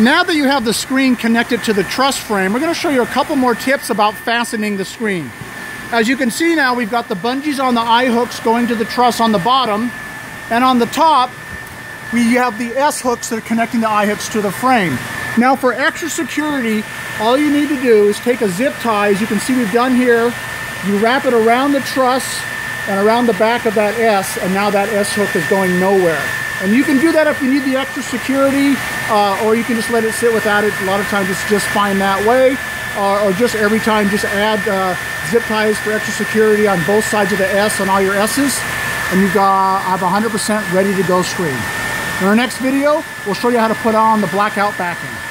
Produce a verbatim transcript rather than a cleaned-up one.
Now that you have the screen connected to the truss frame, we're going to show you a couple more tips about fastening the screen. As you can see now, we've got the bungees on the eye hooks going to the truss on the bottom, and on the top, we have the S hooks that are connecting the eye hooks to the frame. Now for extra security, all you need to do is take a zip tie, as you can see we've done here, you wrap it around the truss and around the back of that S, and now that S hook is going nowhere. And you can do that if you need the extra security, uh, or you can just let it sit without it. A lot of times it's just fine that way, uh, or just every time just add uh, zip ties for extra security on both sides of the S, on all your S's, and you got have one hundred percent ready to go screen. In our next video, we'll show you how to put on the blackout backing.